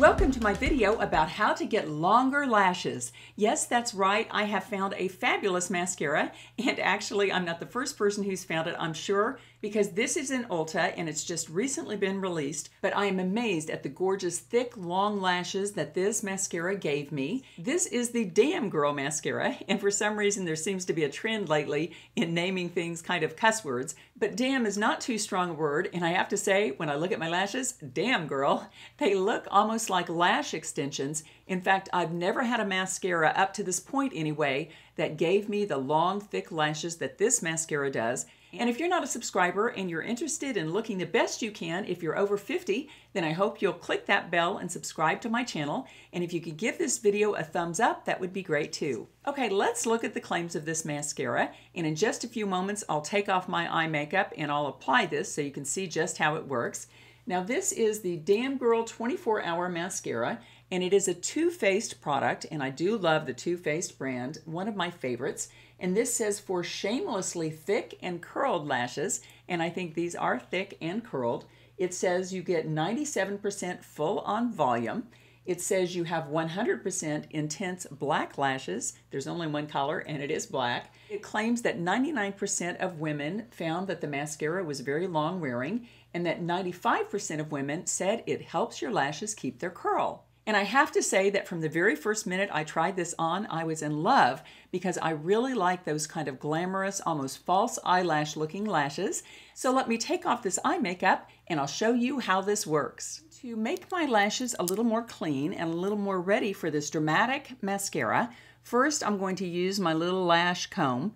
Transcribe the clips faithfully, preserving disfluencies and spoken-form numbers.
Welcome to my video about how to get longer lashes. Yes, that's right, I have found a fabulous mascara, and actually I'm not the first person who's found it, I'm sure, because this is in Ulta and it's just recently been released, but I am amazed at the gorgeous thick long lashes that this mascara gave me. This is the Damn Girl mascara, and for some reason there seems to be a trend lately in naming things kind of cuss words, but damn is not too strong a word, and I have to say, when I look at my lashes, damn girl, they look almost like lash extensions. In fact, I've never had a mascara up to this point anyway that gave me the long thick lashes that this mascara does. And if you're not a subscriber and you're interested in looking the best you can if you're over fifty, then I hope you'll click that bell and subscribe to my channel. And if you could give this video a thumbs up, that would be great too. Okay, let's look at the claims of this mascara. And in just a few moments, I'll take off my eye makeup and I'll apply this so you can see just how it works. Now this is the Damn Girl twenty-four hour mascara, and it is a Too Faced product, and I do love the Too Faced brand, one of my favorites. And this says for shamelessly thick and curled lashes, and I think these are thick and curled. It says you get ninety-seven percent full on volume. It says you have one hundred percent intense black lashes. There's only one color and it is black. It claims that ninety-nine percent of women found that the mascara was very long wearing, and that ninety-five percent of women said it helps your lashes keep their curl. And I have to say that from the very first minute I tried this on, I was in love, because I really like those kind of glamorous, almost false eyelash looking lashes. So let me take off this eye makeup and I'll show you how this works. To make my lashes a little more clean and a little more ready for this dramatic mascara, first I'm going to use my little lash comb,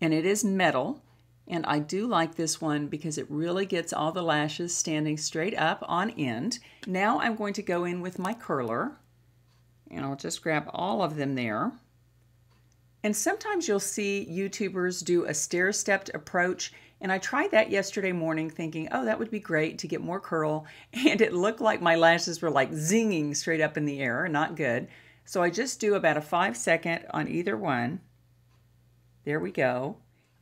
and it is metal. And I do like this one because it really gets all the lashes standing straight up on end. Now I'm going to go in with my curler, and I'll just grab all of them there. And sometimes you'll see YouTubers do a stair-stepped approach, and I tried that yesterday morning thinking, oh, that would be great to get more curl, and it looked like my lashes were like zinging straight up in the air, not good. So I just do about a five second on either one. There we go.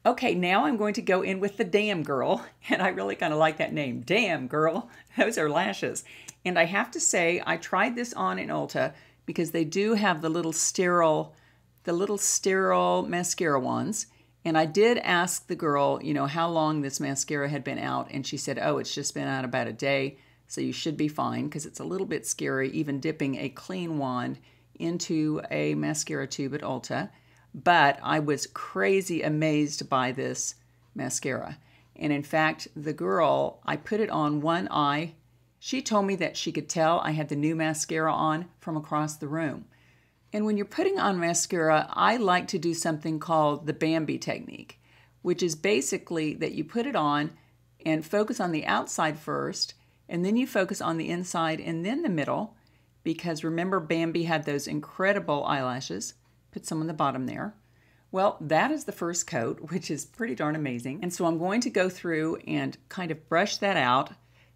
Okay, now I'm going to go in with the Damn Girl, and I really kind of like that name, Damn Girl. Those are lashes. And I have to say, I tried this on in Ulta because they do have the little sterile, the little sterile mascara ones. And I did ask the girl, you know, how long this mascara had been out, and she said, oh, it's just been out about a day, so you should be fine, because it's a little bit scary even dipping a clean wand into a mascara tube at Ulta. But I was crazy amazed by this mascara. And in fact, the girl, I put it on one eye. She told me that she could tell I had the new mascara on from across the room. And when you're putting on mascara, I like to do something called the Bambi technique, which is basically that you put it on and focus on the outside first, and then you focus on the inside and then the middle, because remember Bambi had those incredible eyelashes. Put some on the bottom there. Well, that is the first coat, which is pretty darn amazing. And so I'm going to go through and kind of brush that out.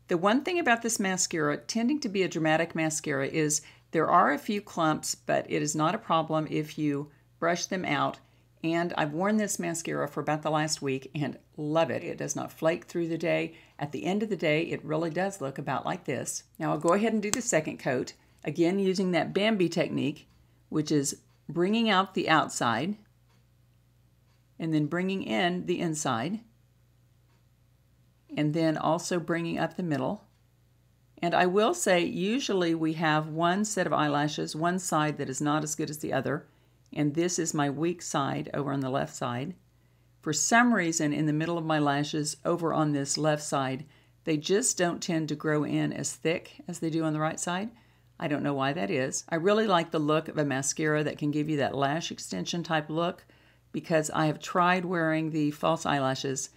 The one thing about this mascara, tending to be a dramatic mascara, is there are a few clumps, but it is not a problem if you brush them out. And I've worn this mascara for about the last week and love it. It does not flake through the day. At the end of the day, it really does look about like this. Now I'll go ahead and do the second coat, again using that Bambi technique, which is bringing out the outside and then bringing in the inside, and then also bringing up the middle. And I will say, usually we have one set of eyelashes, one side that is not as good as the other, and this is my weak side over on the left side. For some reason, in the middle of my lashes over on this left side, they just don't tend to grow in as thick as they do on the right side. I don't know why that is. I really like the look of a mascara that can give you that lash extension type look, because I have tried wearing the false eyelashes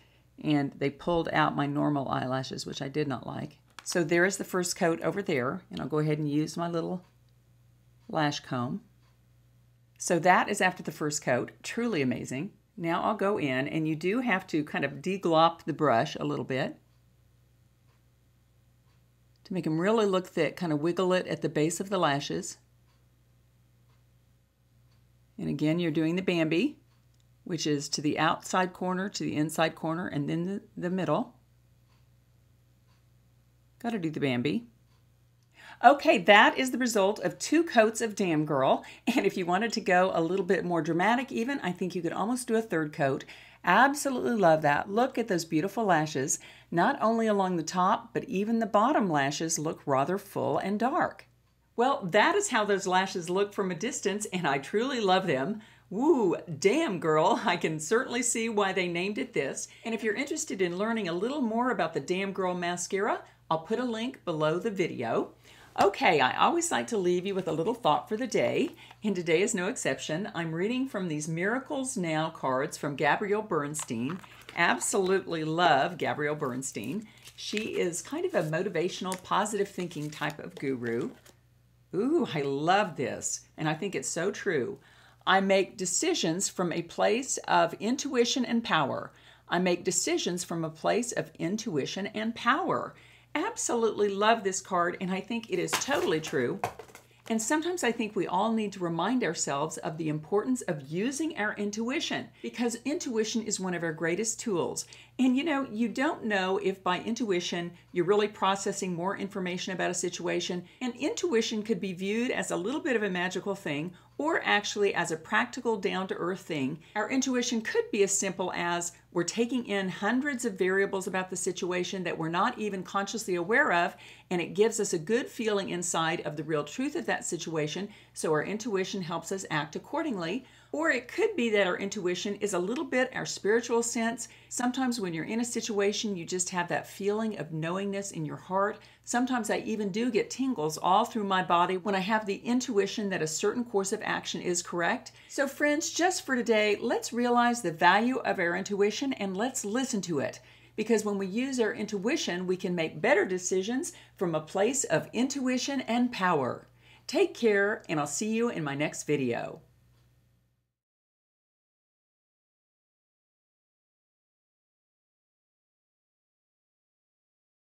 and they pulled out my normal eyelashes, which I did not like. So there is the first coat over there, and I'll go ahead and use my little lash comb. So that is after the first coat, truly amazing. Now I'll go in, and you do have to kind of deglop the brush a little bit to make them really look thick, kind of wiggle it at the base of the lashes. And again, you're doing the Bambi, which is to the outside corner, to the inside corner, and then the, the middle. Gotta do the Bambi. Okay, that is the result of two coats of Damn Girl. And if you wanted to go a little bit more dramatic even, I think you could almost do a third coat. Absolutely love that. Look at those beautiful lashes. Not only along the top, but even the bottom lashes look rather full and dark. Well, that is how those lashes look from a distance, and I truly love them. Woo, Damn Girl. I can certainly see why they named it this. And if you're interested in learning a little more about the Damn Girl mascara, I'll put a link below the video. Okay, I always like to leave you with a little thought for the day, and today is no exception. I'm reading from these Miracles Now cards from Gabrielle Bernstein. Absolutely love Gabrielle Bernstein. She is kind of a motivational, positive thinking type of guru. Ooh, I love this, and I think it's so true. I make decisions from a place of intuition and power. I make decisions from a place of intuition and power. Absolutely love this card, and I think it is totally true. And sometimes I think we all need to remind ourselves of the importance of using our intuition, because intuition is one of our greatest tools. And you know, you don't know if by intuition you're really processing more information about a situation. And intuition could be viewed as a little bit of a magical thing, or actually as a practical, down-to-earth thing. Our intuition could be as simple as we're taking in hundreds of variables about the situation that we're not even consciously aware of, and it gives us a good feeling inside of the real truth of that situation, so our intuition helps us act accordingly. Or it could be that our intuition is a little bit our spiritual sense. Sometimes when you're in a situation, you just have that feeling of knowingness in your heart. Sometimes I even do get tingles all through my body when I have the intuition that a certain course of action is correct. So friends, just for today, let's realize the value of our intuition and let's listen to it. Because when we use our intuition, we can make better decisions from a place of intuition and power. Take care, and I'll see you in my next video.